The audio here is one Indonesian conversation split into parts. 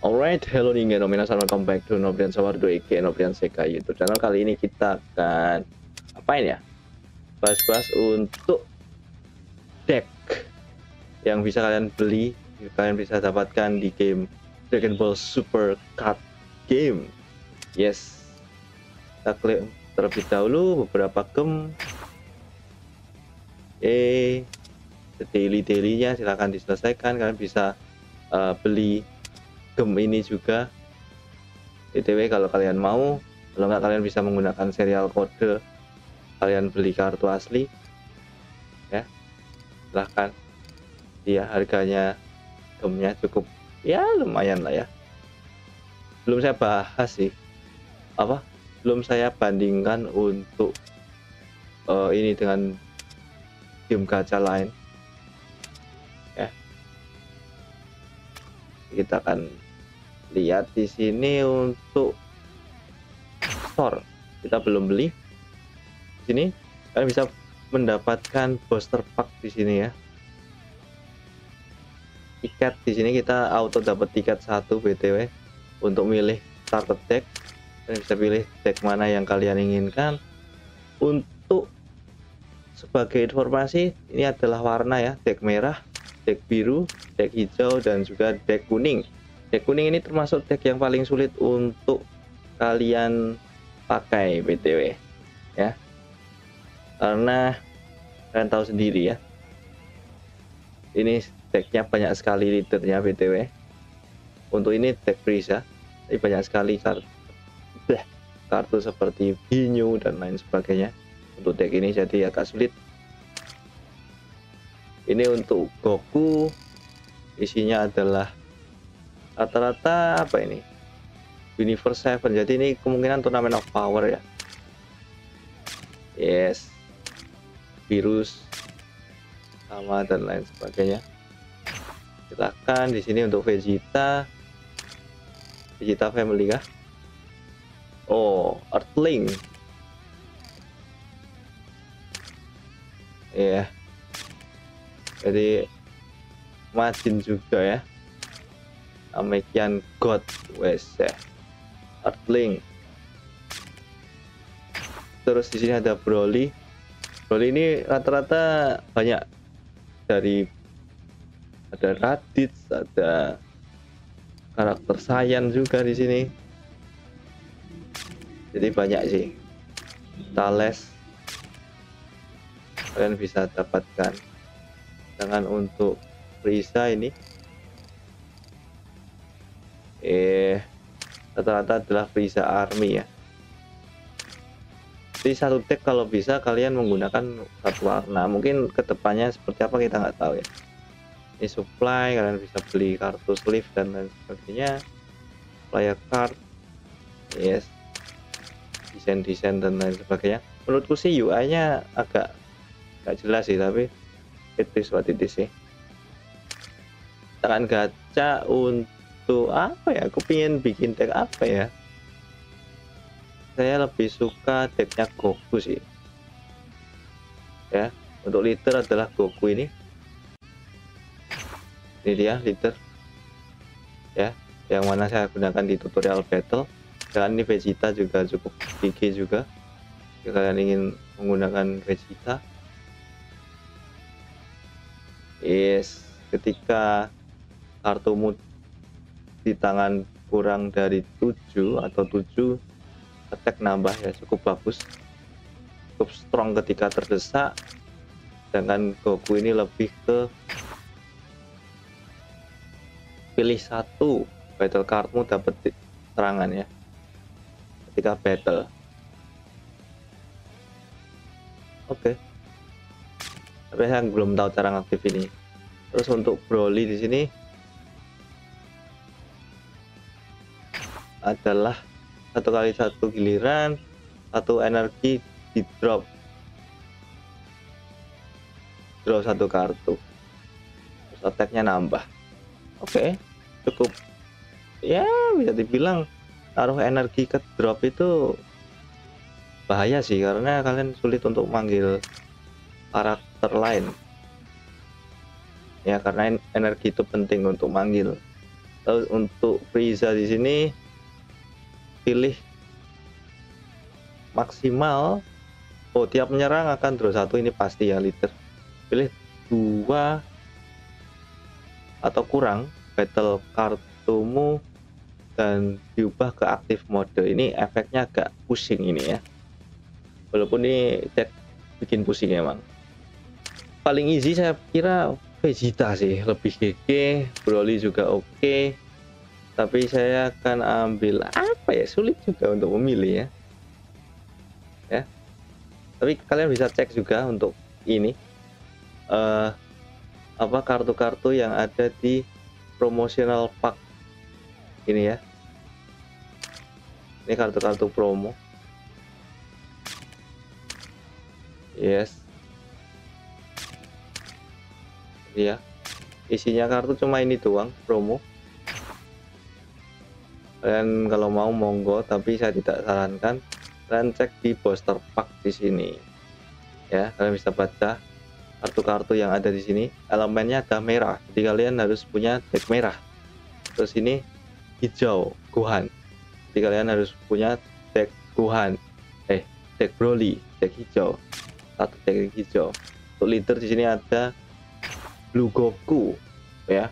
Alright, hello Ningeno, minasan, welcome back to Nobrian Sawardhana EK Nobrian Sekai YouTube channel. Kali ini kita akan apain ya? Bahas-bahas untuk deck yang bisa kalian beli, kalian bisa dapatkan di game Dragon Ball Super Card Game. Yes. Kita klik terlebih dahulu beberapa game. Daily-dailynya silahkan diselesaikan. Kalian bisa beli game ini juga ITW kalau kalian mau. Kalau nggak, kalian bisa menggunakan serial kode, kalian beli kartu asli ya, silahkan. Dia harganya game-nya cukup ya, lumayan lah ya. Belum saya bahas sih, belum saya bandingkan untuk ini dengan game gacha lain. Kita akan lihat di sini untuk store, kita belum beli. Di sini kalian bisa mendapatkan booster pack di sini ya. Tiket di sini kita auto dapat tiket 1 BTW untuk milih starter deck. Kalian bisa pilih deck mana yang kalian inginkan. Untuk sebagai informasi, ini adalah warna ya, deck merah, deck biru, deck hijau, dan juga deck kuning. Deck kuning ini termasuk deck yang paling sulit untuk kalian pakai BTW ya, karena kalian tahu sendiri ya, ini decknya banyak sekali liternya BTW. Untuk ini deck Frieza, ini banyak sekali kartu seperti Binyu dan lain sebagainya untuk deck ini, jadi agak sulit. Ini untuk Goku, isinya adalah rata-rata apa ini, Universe 7, jadi ini kemungkinan Tournament of Power ya. Yes, virus sama dan lain sebagainya. Silahkan di sini untuk Vegeta, Vegeta Family kah? Oh, Earthling ya. Yeah. Jadi Majin juga ya, Namekian God, WC, Earthling. Terus di sini ada Broly. Broly ini rata-rata banyak, dari ada Raditz, ada karakter Saiyan juga di sini. Jadi banyak sih. Tales kalian bisa dapatkan. Dengan untuk Frieza ini rata-rata adalah Frieza Army ya. Jadi satu deck kalau bisa kalian menggunakan satu warna. Mungkin kedepannya seperti apa kita nggak tahu ya. Ini supply, kalian bisa beli kartu sleeve dan lain sebagainya, player card, yes, desain dan lain sebagainya. Menurutku sih UI-nya agak nggak jelas sih, tapi itu sih. Kita akan gacha untuk apa ya? Aku pengen bikin deck apa ya? Saya lebih suka decknya Goku sih. Ya, untuk leader adalah Goku ini. Ini dia leader. Ya, yang mana saya gunakan di tutorial battle. Dan ini Vegeta juga cukup gigi juga. Jika kalian ingin menggunakan Vegeta. Yes, ketika kartumu di tangan kurang dari 7 atau 7 attack nambah ya, cukup bagus, cukup strong ketika terdesak. Sedangkan Goku ini lebih ke pilih satu battle cardmu dapat serangan ya ketika battle. Oke. Tapi saya belum tahu cara ngaktif ini. Terus untuk Broly di sini adalah 1 kali 1 giliran, 1 energi di drop, draw 1 kartu, terus attack-nya nambah. Oke, cukup ya, bisa dibilang taruh energi ke drop itu bahaya sih, karena kalian sulit untuk manggil karakter lain ya, karena energi itu penting untuk manggil Lalu untuk Frieza di sini pilih maksimal. Oh, tiap menyerang akan draw 1, ini pasti ya liter. Pilih 2 atau kurang battle kartumu dan diubah ke aktif mode. Ini efeknya agak pusing ini ya, walaupun ini cek bikin pusing emang. Paling easy saya kira Vegeta sih, lebih GG. Broly juga oke, tapi saya akan ambil apa ya, sulit juga untuk memilih ya. Tapi kalian bisa cek juga untuk ini apa kartu-kartu yang ada di promotional pack ini ya. Ini kartu-kartu promo. Yes. Iya. Isinya kartu cuma ini doang, promo. Kalian kalau mau monggo, tapi saya tidak sarankan. Kalian cek di booster pack di sini ya, kalian bisa baca kartu-kartu yang ada di sini. Elemennya ada merah, jadi kalian harus punya deck merah. Terus ini hijau Gohan, jadi kalian harus punya deck Gohan, deck Broly, deck hijau, satu deck hijau. Untuk leader di sini ada Blue Goku ya.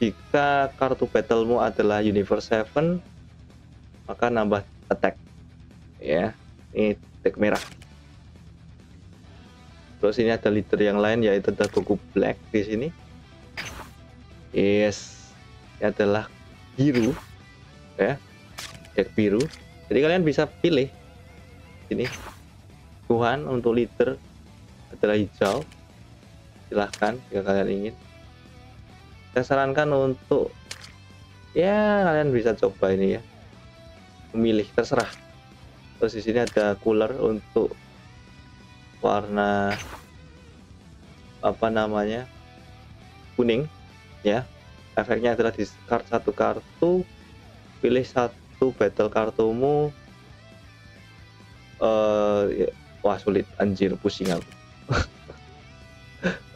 Jika kartu battlemu adalah Universe 7, maka nambah attack ya, ini deck merah. Terus ini ada leader yang lain, yaitu ada Goku Black di sini. Yes, ini adalah biru ya, deck biru. Jadi kalian bisa pilih ini Gohan untuk leader adalah hijau, silahkan jika kalian ingin. Saya sarankan untuk ya kalian bisa coba ini ya, memilih terserah. Terus di sini ada cooler untuk warna apa namanya, kuning ya. Efeknya adalah discard satu kartu, pilih satu battle kartumu. Wah sulit anjir, pusing aku.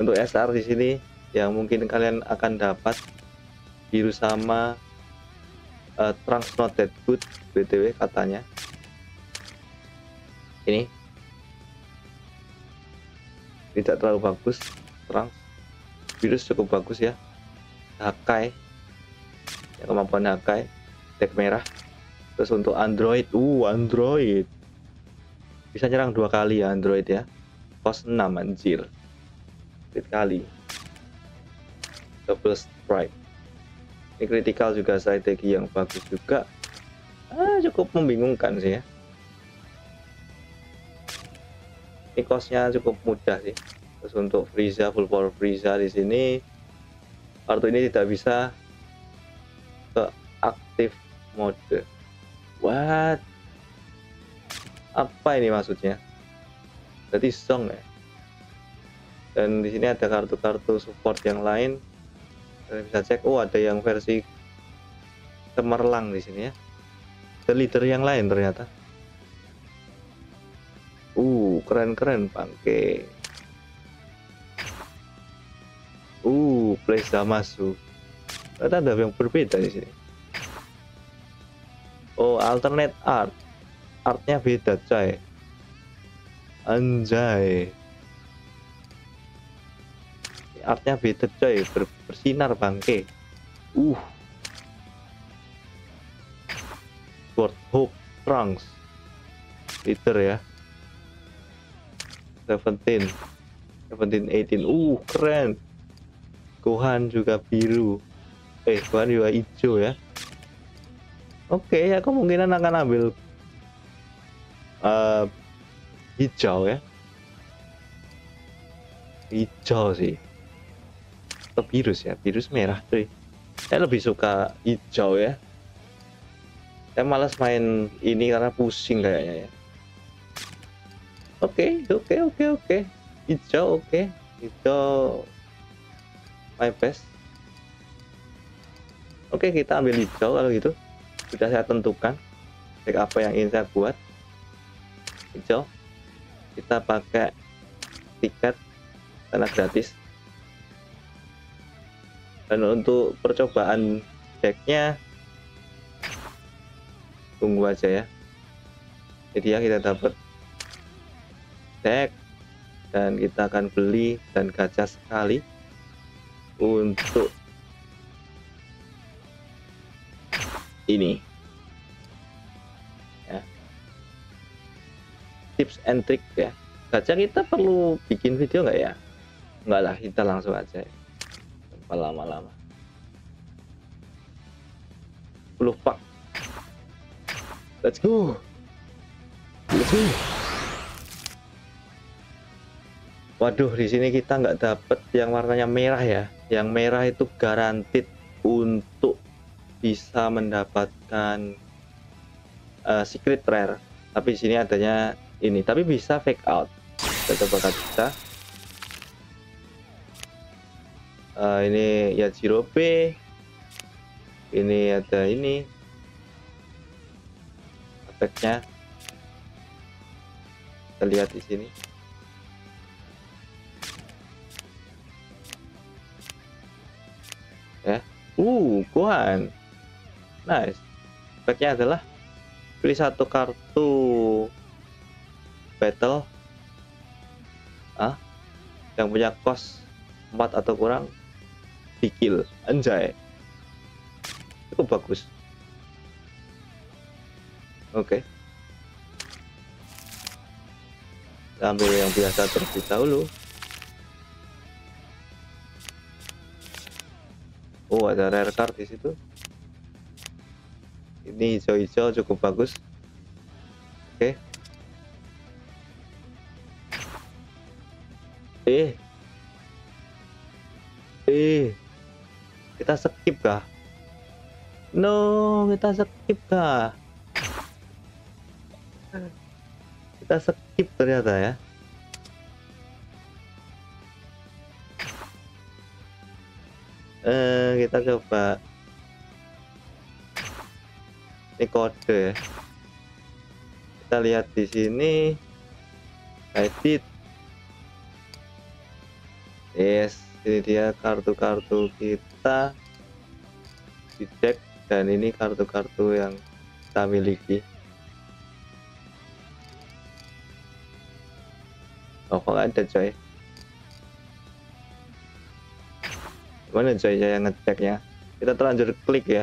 Untuk SR di sini yang mungkin kalian akan dapat biru sama Trunks Not That Good BTW katanya. Ini tidak terlalu bagus Trunks, virus cukup bagus ya. Hakai ya, kemampuan Hakai, deck merah. Terus untuk Android, Android bisa nyerang 2 kali ya Android ya, cost 6 anjir, 3 kali double strike. Ini critical juga, strategi yang bagus juga. Cukup membingungkan sih ya. Ini costnya cukup mudah sih. Terus untuk Frieza, full power Frieza di sini, kartu ini tidak bisa ke aktif mode. What? Apa ini maksudnya? Berarti song ya. Dan di sini ada kartu-kartu support yang lain. Kalian bisa cek, oh ada yang versi cemerlang di sini ya. Ada leader yang lain ternyata. Keren-keren bangke. Place Damasu. Ternyata ada yang berbeda di sini. Oh, alternate art. Artnya beda, coy. Anjay. Artnya beda coy, bersinar bangke. Sword Hook Trunks leader ya, 17 18. Keren. Gohan juga biru, Gohan juga hijau ya. Oke, aku kemungkinan akan ambil hijau ya, hijau sih. Virus ya, virus merah cuy. Saya lebih suka hijau ya. Saya malas main ini karena pusing kayaknya ya. Oke. Hijau oke. Hijau my best. Oke, kita ambil hijau kalau gitu. Sudah saya tentukan deck apa yang ingin saya buat. Hijau. Kita pakai tiket karena gratis. Dan untuk percobaan decknya tunggu aja ya. Jadi ya kita dapat deck dan kita akan beli dan gacha sekali untuk ini ya. Tips and trick ya. Gacha kita perlu bikin video nggak ya? Nggak lah, kita langsung aja ya. Tanpa lama-lama. 10 pak. Let's go. Let's go. Waduh, di sini kita nggak dapet yang warnanya merah ya. Yang merah itu guaranteed untuk bisa mendapatkan secret rare. Tapi di sini adanya ini, tapi bisa fake out. Kita coba kita. Ini ya Zero B. Ini ada ini. Attack-nya. Kita lihat di sini. Gohan, nice. Efeknya adalah pilih satu kartu battle yang punya cost 4 atau kurang di kill. Anjay, cukup bagus. Oke, kita ambil yang biasa terlebih dahulu. Oh, ada rare card di situ. Ini hijau-hijau cukup bagus. Oke. Kita skip kah? No, kita skip kah? Kita skip ternyata ya. Kita coba ini kode ya. Kita lihat di sini edit. Yes, ini dia kartu-kartu kita di deck dan ini kartu-kartu yang kita miliki. Oh, kok ada coy? Mana saya yang ngeceknya? Kita terlanjur klik ya.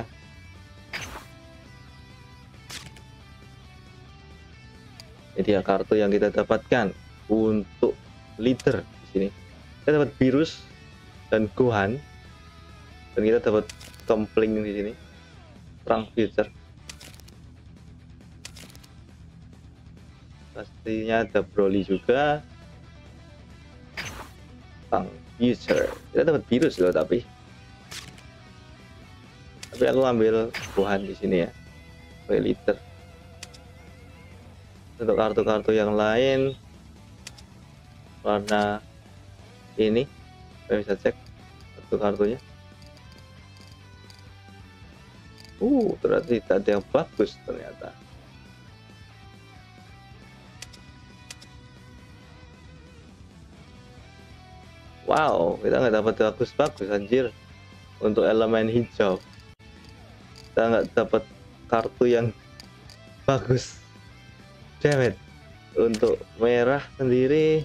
Ini dia kartu yang kita dapatkan untuk leader di sini. Kita dapat virus dan Gohan, dan kita dapat Kempling di sini. Perang future. Pastinya ada Broly juga. Tang. User, kita dapat virus loh, tapi aku ambil Gohan di sini ya, liter. Untuk kartu-kartu yang lain warna ini, saya bisa cek kartu kartunya. Ternyata tidak ada yang bagus ternyata. Wow, kita nggak dapat bagus-bagus anjir. Untuk elemen hijau kita nggak dapat kartu yang bagus, damn it. Untuk merah sendiri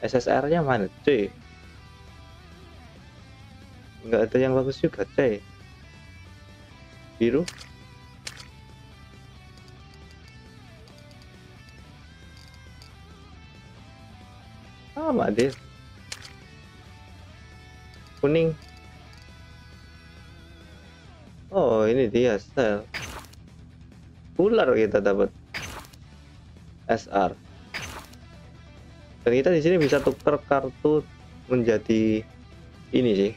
SSR nya mana cuy, nggak ada yang bagus juga cuy. Biru sama deh, kuning. Oh, ini dia style ular. Kita dapat SR dan kita di sini bisa tuker kartu menjadi ini sih,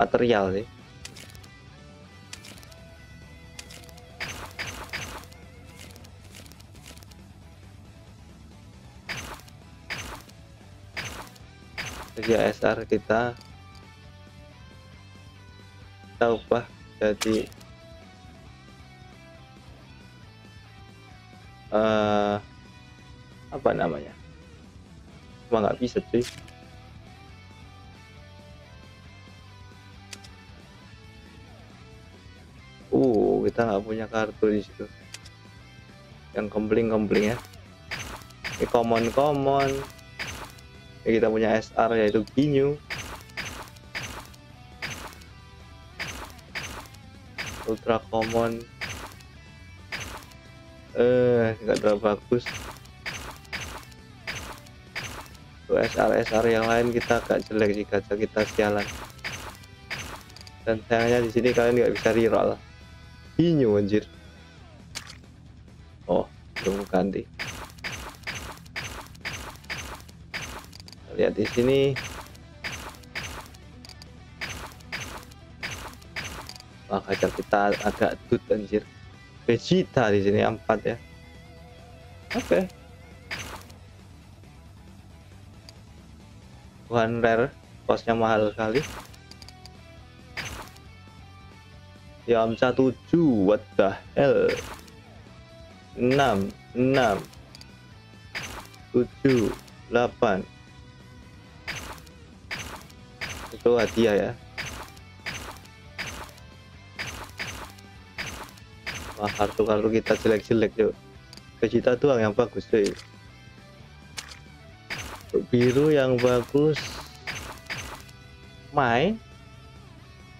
material sih. Ya, SR kita ubah jadi apa namanya, cuma nggak bisa sih. kita nggak punya kartu di situ. Yang kempling-kempling ya. Ini common-common. Ini kita punya SR yaitu Ginyu. Ultra common. Enggak terlalu bagus. Tuh SR-SR yang lain kita agak jelek sih, kaca kita sialan. Dan sayangnya di sini kalian nggak bisa reroll. Ginyu anjir. Oh, belum ganti. Lihat di sini. Wah, kaca kita agak dud anjir. Vegeta di sini 4 ya. Oke. Bukan rare, kosnya mahal sekali. Yamcha 7, what the hell. 6, 7, 8. Itu hadiah ya. Wah, kartu-kartu kita jelek-jelek yuk. Vegeta doang yang bagus cuy. Biru yang bagus. Main.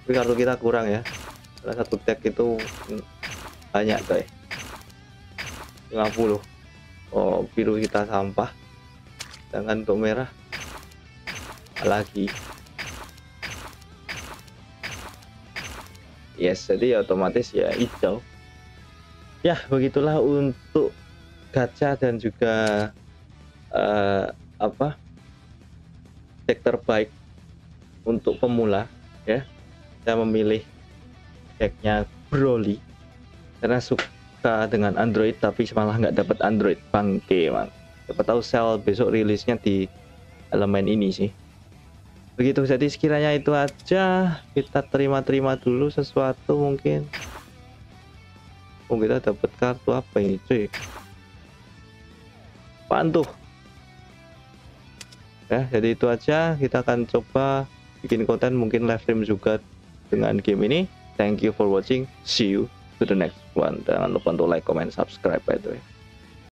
Tapi kartu kita kurang ya. Salah satu deck itu banyak coy. 50. Oh, biru kita sampah. Sedangkan untuk merah lagi. Yes, jadi otomatis ya hijau. Ya, begitulah untuk gacha dan juga deck terbaik untuk pemula ya. Saya memilih decknya Broly karena suka dengan Android, tapi malah nggak dapat Android, bangke man. Siapa tahu sel besok rilisnya di elemen ini sih. Begitu, jadi sekiranya itu aja. Kita terima-terima dulu sesuatu mungkin. Oh, kita dapat kartu apa ini cuy? Pantuh ya. Jadi itu aja, kita akan coba bikin konten mungkin live stream juga dengan game ini. Thank you for watching, see you to the next one. Jangan lupa untuk like, comment, subscribe by the way.